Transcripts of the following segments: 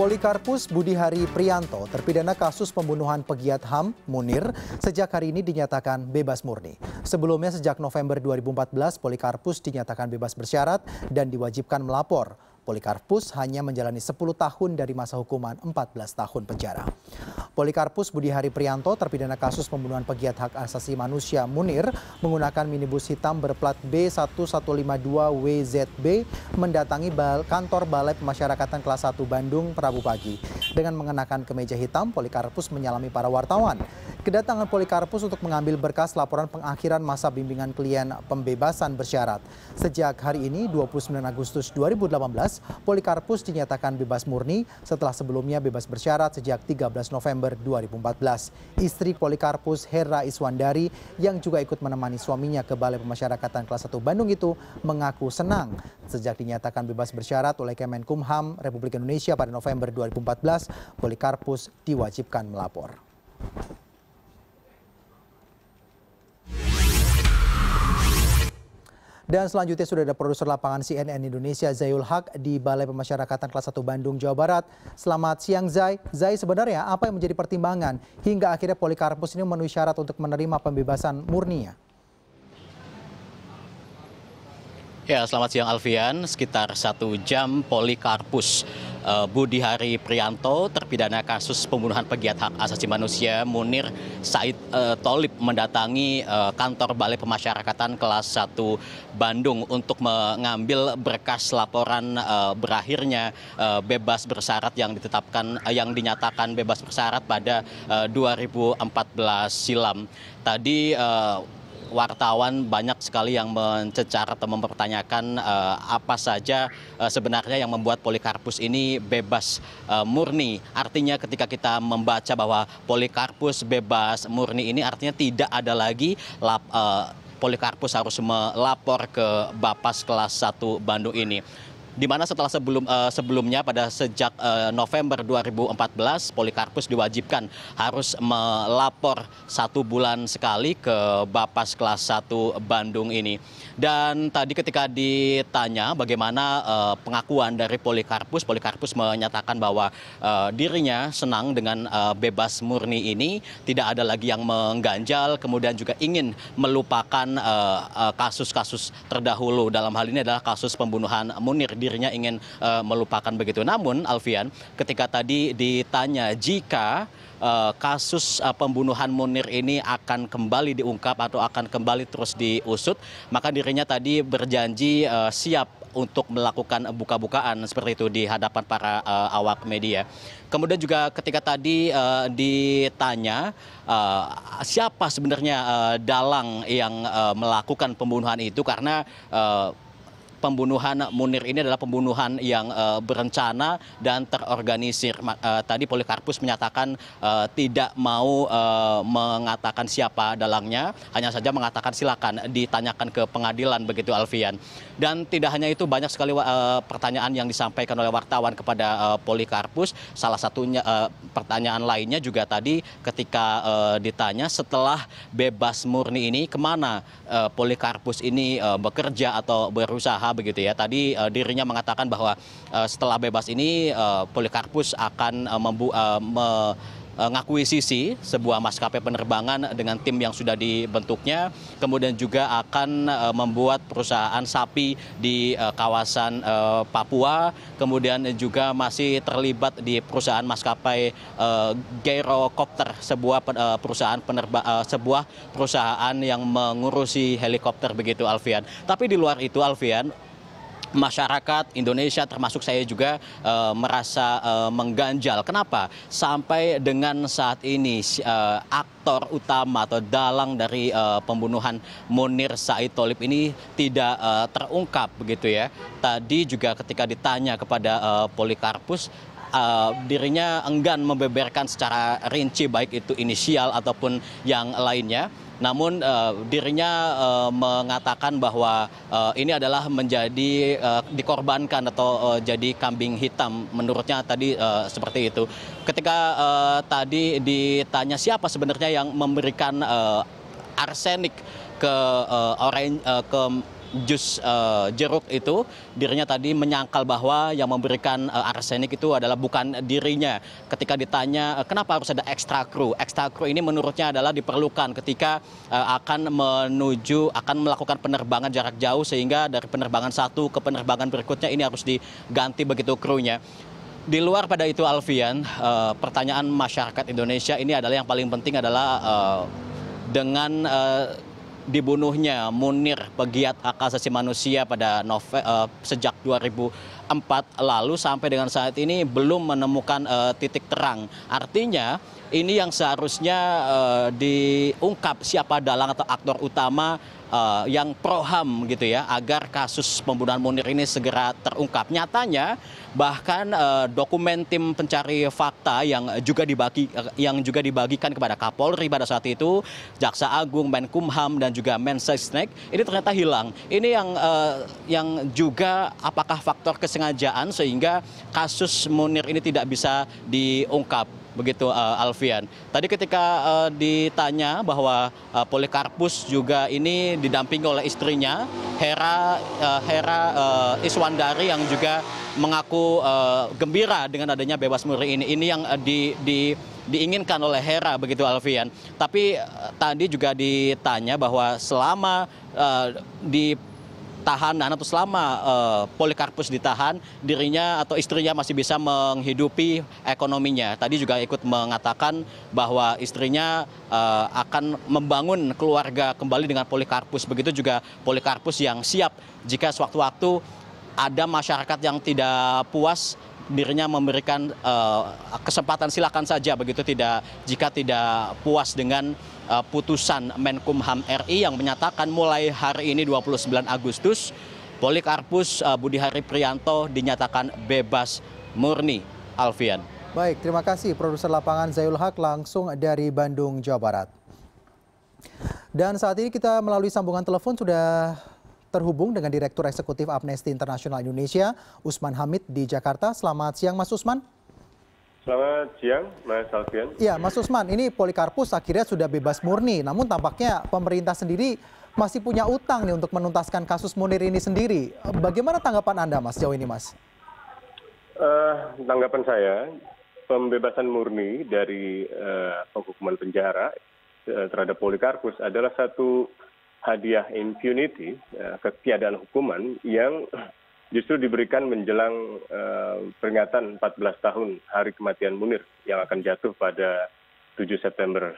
Pollycarpus Budihari Prijanto, terpidana kasus pembunuhan pegiat HAM, Munir, sejak hari ini dinyatakan bebas murni. Sebelumnya sejak November 2014, Pollycarpus dinyatakan bebas bersyarat dan diwajibkan melapor. Pollycarpus hanya menjalani 10 tahun dari masa hukuman 14 tahun penjara. Pollycarpus Budihari Prijanto, terpidana kasus pembunuhan pegiat hak asasi manusia Munir, menggunakan minibus hitam berplat B1152WZB mendatangi kantor Balai Pemasyarakatan kelas 1 Bandung Rabu pagi. Dengan mengenakan kemeja hitam, Pollycarpus menyalami para wartawan. Kedatangan Pollycarpus untuk mengambil berkas laporan pengakhiran masa bimbingan klien pembebasan bersyarat. Sejak hari ini, 29 Agustus 2018, Pollycarpus dinyatakan bebas murni setelah sebelumnya bebas bersyarat sejak 13 November 2014. Istri Pollycarpus, Hera Iswandari, yang juga ikut menemani suaminya ke Balai Pemasyarakatan kelas 1 Bandung itu mengaku senang sejak dinyatakan bebas bersyarat oleh Kemenkumham Republik Indonesia pada November 2014, Pollycarpus diwajibkan melapor. Dan selanjutnya sudah ada produser lapangan CNN Indonesia Zayul Haq di Balai Pemasyarakatan kelas 1 Bandung, Jawa Barat. Selamat siang, Zay. Zay, sebenarnya apa yang menjadi pertimbangan hingga akhirnya Pollycarpus ini memenuhi syarat untuk menerima pembebasan murninya? Ya, selamat siang Alfian. Sekitar 1 jam Pollycarpus Budihari Prijanto, terpidana kasus pembunuhan pegiat hak asasi manusia Munir Said Thalib mendatangi kantor Balai Pemasyarakatan kelas 1 Bandung untuk mengambil berkas laporan berakhirnya bebas bersyarat yang dinyatakan bebas bersyarat pada 2014 silam. Tadi wartawan banyak sekali yang mencecar atau mempertanyakan apa saja sebenarnya yang membuat Pollycarpus ini bebas murni. Artinya ketika kita membaca bahwa Pollycarpus bebas murni ini artinya tidak ada lagi Pollycarpus harus melapor ke Bapas kelas 1 Bandung ini. Di mana setelah sebelumnya pada sejak November 2014 Pollycarpus diwajibkan harus melapor 1 bulan sekali ke Bapas kelas 1 Bandung ini. Dan tadi ketika ditanya bagaimana pengakuan dari Pollycarpus, Pollycarpus menyatakan bahwa dirinya senang dengan bebas murni ini, tidak ada lagi yang mengganjal, kemudian juga ingin melupakan kasus-kasus terdahulu. Dalam hal ini adalah kasus pembunuhan Munir, dirinya ingin melupakan begitu. Namun Alfian, ketika tadi ditanya jika kasus pembunuhan Munir ini akan kembali diungkap atau akan kembali terus diusut, maka dirinya tadi berjanji siap untuk melakukan buka-bukaan seperti itu di hadapan para awak media. Kemudian juga ketika tadi ditanya siapa sebenarnya dalang yang melakukan pembunuhan itu, karena pembunuhan Munir ini adalah pembunuhan yang berencana dan terorganisir. Tadi Pollycarpus menyatakan tidak mau mengatakan siapa dalangnya, hanya saja mengatakan silakan ditanyakan ke pengadilan begitu Alfian. Dan tidak hanya itu, banyak sekali pertanyaan yang disampaikan oleh wartawan kepada Pollycarpus. Salah satunya pertanyaan lainnya juga tadi ketika ditanya setelah bebas murni ini kemana Pollycarpus ini bekerja atau berusaha begitu ya. Tadi dirinya mengatakan bahwa setelah bebas ini Pollycarpus akan mengakuisisi sebuah maskapai penerbangan dengan tim yang sudah dibentuknya, kemudian juga akan membuat perusahaan sapi di kawasan Papua, kemudian juga masih terlibat di perusahaan maskapai Gyrocopter, sebuah perusahaan yang mengurusi helikopter begitu Alfian. Tapi di luar itu Alfian, masyarakat Indonesia termasuk saya juga merasa mengganjal. Kenapa sampai dengan saat ini aktor utama atau dalang dari pembunuhan Munir Said Thalib ini tidak terungkap begitu ya. Tadi juga ketika ditanya kepada Pollycarpus, dirinya enggan membeberkan secara rinci baik itu inisial ataupun yang lainnya. Namun dirinya mengatakan bahwa ini adalah menjadi dikorbankan atau jadi kambing hitam, menurutnya tadi seperti itu. Ketika tadi ditanya siapa sebenarnya yang memberikan arsenik ke jus jeruk itu, dirinya tadi menyangkal bahwa yang memberikan arsenik itu adalah bukan dirinya. Ketika ditanya kenapa harus ada ekstra kru ini menurutnya adalah diperlukan ketika akan melakukan penerbangan jarak jauh, sehingga dari penerbangan satu ke penerbangan berikutnya ini harus diganti begitu krunya. Di luar pada itu, Alfian, pertanyaan masyarakat Indonesia ini adalah yang paling penting adalah dengan dibunuhnya Munir, pegiat hak asasi manusia pada sejak 2004 lalu sampai dengan saat ini belum menemukan titik terang. Artinya ini yang seharusnya diungkap siapa dalang atau aktor utama yang proham gitu ya, agar kasus pembunuhan Munir ini segera terungkap. Nyatanya bahkan dokumen tim pencari fakta yang juga dibagikan kepada Kapolri pada saat itu, Jaksa Agung, Menkumham dan juga Mensesnek ini ternyata hilang. Ini yang juga apakah faktor kesengajaan sehingga kasus Munir ini tidak bisa diungkap. Begitu Alfian. Tadi ketika ditanya bahwa Pollycarpus juga ini didampingi oleh istrinya Hera Iswandari yang juga mengaku gembira dengan adanya bebas Munir ini. Ini yang diinginkan oleh Hera, begitu Alfian. Tapi tadi juga ditanya bahwa selama di tahanan atau selama Pollycarpus ditahan, dirinya atau istrinya masih bisa menghidupi ekonominya. Tadi juga ikut mengatakan bahwa istrinya akan membangun keluarga kembali dengan Pollycarpus. Begitu juga Pollycarpus yang siap jika sewaktu-waktu ada masyarakat yang tidak puas, dirinya memberikan kesempatan, silakan saja begitu, jika tidak puas dengan putusan Menkumham RI yang menyatakan mulai hari ini 29 Agustus Pollycarpus Budihari Prijanto dinyatakan bebas murni, Alfian. Baik, terima kasih produser lapangan Zayul Haq langsung dari Bandung, Jawa Barat. Dan saat ini kita melalui sambungan telepon sudah terhubung dengan Direktur Eksekutif Amnesty International Indonesia, Usman Hamid di Jakarta. Selamat siang, Mas Usman. Selamat siang, Mas Alfian. Ya, Mas Usman, ini Pollycarpus akhirnya sudah bebas murni, namun tampaknya pemerintah sendiri masih punya utang nih untuk menuntaskan kasus Munir ini sendiri. Bagaimana tanggapan Anda, Mas, sejauh ini, Mas? Tanggapan saya, pembebasan murni dari hukuman penjara terhadap Pollycarpus adalah satu hadiah impunity, ketiadaan hukuman yang justru diberikan menjelang peringatan 14 tahun hari kematian Munir yang akan jatuh pada 7 September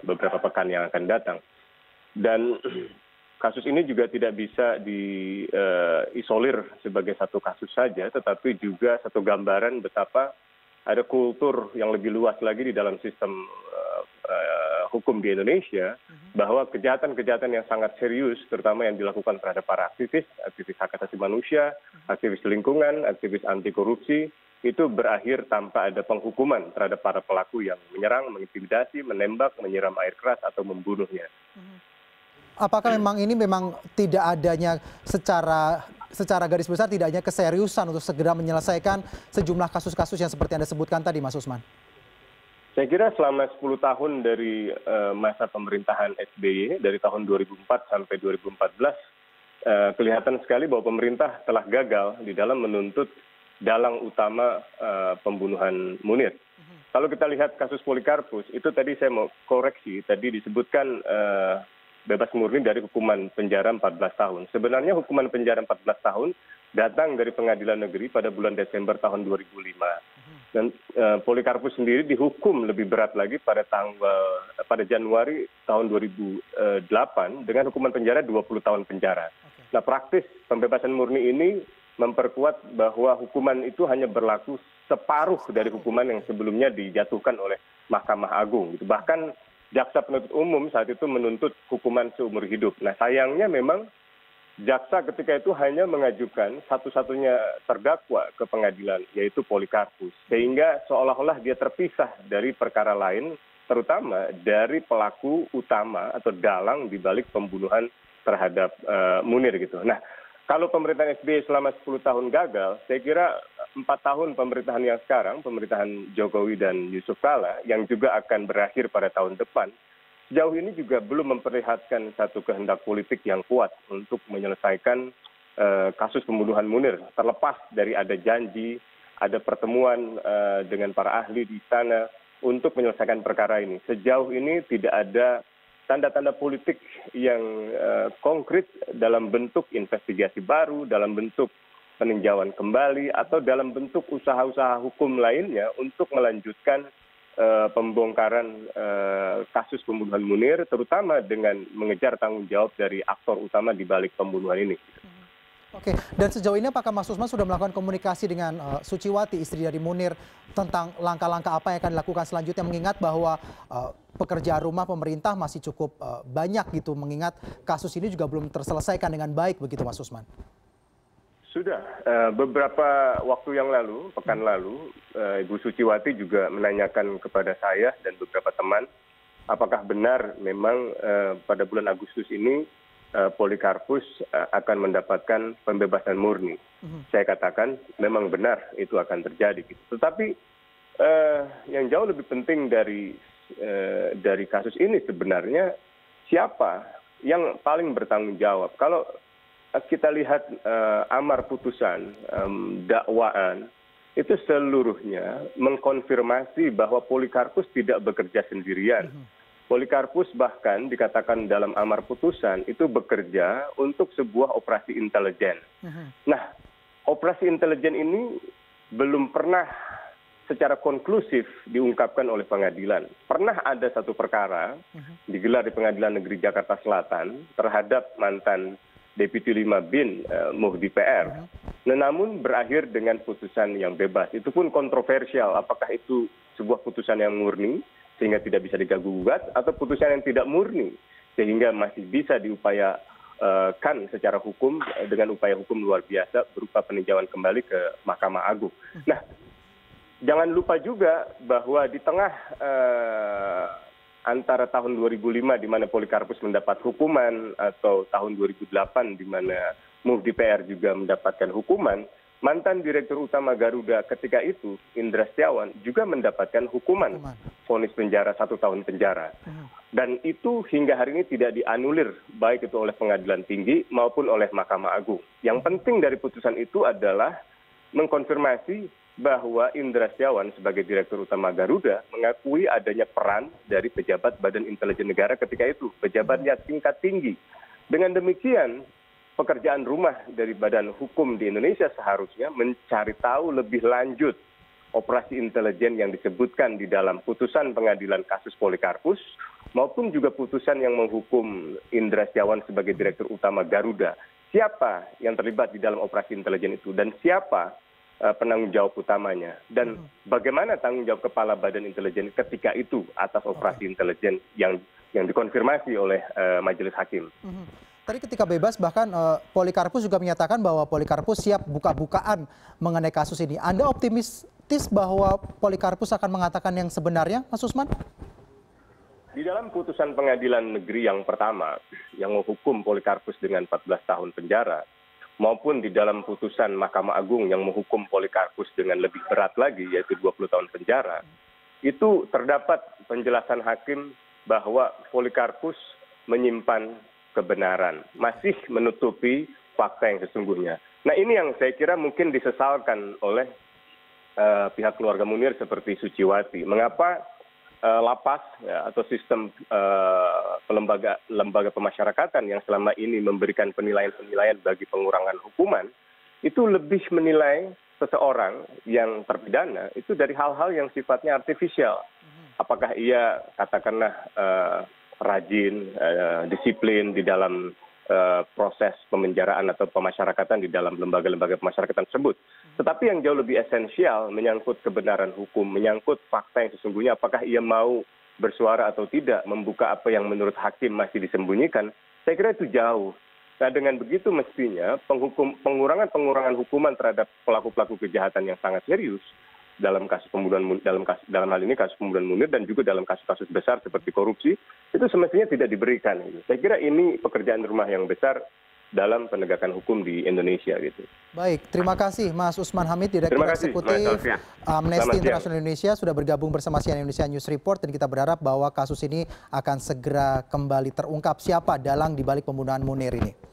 beberapa pekan yang akan datang. Dan kasus ini juga tidak bisa diisolir sebagai satu kasus saja, tetapi juga satu gambaran betapa ada kultur yang lebih luas lagi di dalam sistem hukum di Indonesia, bahwa kejahatan-kejahatan yang sangat serius, terutama yang dilakukan terhadap para aktivis hak asasi manusia, aktivis lingkungan, aktivis anti korupsi, itu berakhir tanpa ada penghukuman terhadap para pelaku yang menyerang, mengintimidasi, menembak, menyiram air keras atau membunuhnya. Apakah memang ini memang tidak adanya secara garis besar, tidak adanya keseriusan untuk segera menyelesaikan sejumlah kasus-kasus yang seperti Anda sebutkan tadi, Mas Usman? Saya kira selama 10 tahun dari masa pemerintahan SBY, dari tahun 2004 sampai 2014, kelihatan sekali bahwa pemerintah telah gagal di dalam menuntut dalang utama pembunuhan Munir. Kalau kita lihat kasus Pollycarpus, itu tadi saya mau koreksi, tadi disebutkan bebas murni dari hukuman penjara 14 tahun. Sebenarnya hukuman penjara 14 tahun datang dari pengadilan negeri pada bulan Desember tahun 2005. Dan Pollycarpus sendiri dihukum lebih berat lagi pada Januari tahun 2008 dengan hukuman penjara 20 tahun penjara. Nah, praktis pembebasan murni ini memperkuat bahwa hukuman itu hanya berlaku separuh dari hukuman yang sebelumnya dijatuhkan oleh Mahkamah Agung. Gitu. Bahkan jaksa penuntut umum saat itu menuntut hukuman seumur hidup. Nah, sayangnya memang jaksa ketika itu hanya mengajukan satu-satunya terdakwa ke pengadilan, yaitu Pollycarpus. Sehingga seolah-olah dia terpisah dari perkara lain, terutama dari pelaku utama atau dalang di balik pembunuhan terhadap Munir. Gitu. Nah, kalau pemerintahan SBY selama 10 tahun gagal, saya kira 4 tahun pemerintahan yang sekarang, pemerintahan Jokowi dan Jusuf Kalla, yang juga akan berakhir pada tahun depan, sejauh ini juga belum memperlihatkan satu kehendak politik yang kuat untuk menyelesaikan kasus pembunuhan Munir, terlepas dari ada janji, ada pertemuan dengan para ahli di sana untuk menyelesaikan perkara ini. Sejauh ini tidak ada tanda-tanda politik yang konkret dalam bentuk investigasi baru, dalam bentuk peninjauan kembali, atau dalam bentuk usaha-usaha hukum lainnya untuk melanjutkan pembongkaran kasus pembunuhan Munir, terutama dengan mengejar tanggung jawab dari aktor utama di balik pembunuhan ini. Oke, dan sejauh ini apakah Mas Usman sudah melakukan komunikasi dengan Suciwati, istri dari Munir, tentang langkah-langkah apa yang akan dilakukan selanjutnya, mengingat bahwa pekerjaan rumah pemerintah masih cukup banyak gitu, mengingat kasus ini juga belum terselesaikan dengan baik begitu Mas Usman? Sudah, beberapa waktu yang lalu, pekan lalu, Ibu Suciwati juga menanyakan kepada saya dan beberapa teman, apakah benar memang pada bulan Agustus ini Pollycarpus akan mendapatkan pembebasan murni. Saya katakan memang benar itu akan terjadi. Tetapi yang jauh lebih penting dari kasus ini sebenarnya siapa yang paling bertanggung jawab. Kalau kita lihat amar putusan, dakwaan, itu seluruhnya mengkonfirmasi bahwa Pollycarpus tidak bekerja sendirian. Pollycarpus bahkan dikatakan dalam amar putusan itu bekerja untuk sebuah operasi intelijen. Nah, operasi intelijen ini belum pernah secara konklusif diungkapkan oleh pengadilan. Pernah ada satu perkara digelar di Pengadilan Negeri Jakarta Selatan terhadap mantan Deputi 5 BIN, Muchdi PR. Nah, namun berakhir dengan putusan yang bebas. Itu pun kontroversial. Apakah itu sebuah putusan yang murni sehingga tidak bisa diganggu-gugat, atau putusan yang tidak murni sehingga masih bisa diupayakan secara hukum dengan upaya hukum luar biasa berupa peninjauan kembali ke Mahkamah Agung. Nah, jangan lupa juga bahwa di tengah antara tahun 2005 di mana Pollycarpus mendapat hukuman atau tahun 2008 di mana Muchdi PR juga mendapatkan hukuman, mantan Direktur Utama Garuda ketika itu, Indra Setiawan, juga mendapatkan hukuman, vonis penjara 1 tahun penjara. Dan itu hingga hari ini tidak dianulir, baik itu oleh Pengadilan Tinggi maupun oleh Mahkamah Agung. Yang penting dari putusan itu adalah mengkonfirmasi bahwa Indra Setiawan sebagai Direktur Utama Garuda mengakui adanya peran dari pejabat Badan Intelijen Negara ketika itu, pejabatnya tingkat tinggi. Dengan demikian, pekerjaan rumah dari badan hukum di Indonesia seharusnya mencari tahu lebih lanjut operasi intelijen yang disebutkan di dalam putusan pengadilan kasus Pollycarpus maupun juga putusan yang menghukum Indra Setiawan sebagai Direktur Utama Garuda. Siapa yang terlibat di dalam operasi intelijen itu dan siapa penanggung jawab utamanya, dan bagaimana tanggung jawab kepala badan intelijen ketika itu atas operasi intelijen yang dikonfirmasi oleh majelis hakim. Tadi ketika bebas bahkan Pollycarpus juga menyatakan bahwa Pollycarpus siap buka-bukaan mengenai kasus ini. Anda optimistis bahwa Pollycarpus akan mengatakan yang sebenarnya, Mas Usman? Di dalam putusan pengadilan negeri yang pertama yang menghukum Pollycarpus dengan 14 tahun penjara, maupun di dalam putusan Mahkamah Agung yang menghukum Pollycarpus dengan lebih berat lagi, yaitu 20 tahun penjara, itu terdapat penjelasan hakim bahwa Pollycarpus menyimpan kebenaran, masih menutupi fakta yang sesungguhnya. Nah, ini yang saya kira mungkin disesalkan oleh pihak keluarga Munir seperti Suciwati. Mengapa lapas ya, atau sistem lembaga pemasyarakatan yang selama ini memberikan penilaian-penilaian bagi pengurangan hukuman itu lebih menilai seseorang yang terpidana itu dari hal-hal yang sifatnya artifisial. Apakah ia katakanlah rajin, disiplin di dalam proses pemenjaraan atau pemasyarakatan di dalam lembaga-lembaga pemasyarakatan tersebut. Tetapi yang jauh lebih esensial menyangkut kebenaran hukum, menyangkut fakta yang sesungguhnya, apakah ia mau bersuara atau tidak, membuka apa yang menurut hakim masih disembunyikan, saya kira itu jauh. Nah, dengan begitu mestinya pengurangan-pengurangan hukuman terhadap pelaku-pelaku kejahatan yang sangat serius dalam kasus pembunuhan, dalam hal ini kasus pembunuhan Munir dan juga dalam kasus-kasus besar seperti korupsi, itu semestinya tidak diberikan. Saya kira ini pekerjaan rumah yang besar dalam penegakan hukum di Indonesia gitu. Baik, terima kasih Mas Usman Hamid, Direktur Eksekutif Amnesty International Indonesia sudah bergabung bersama CNN Indonesia News Report, dan kita berharap bahwa kasus ini akan segera kembali terungkap siapa dalang dibalik pembunuhan Munir ini.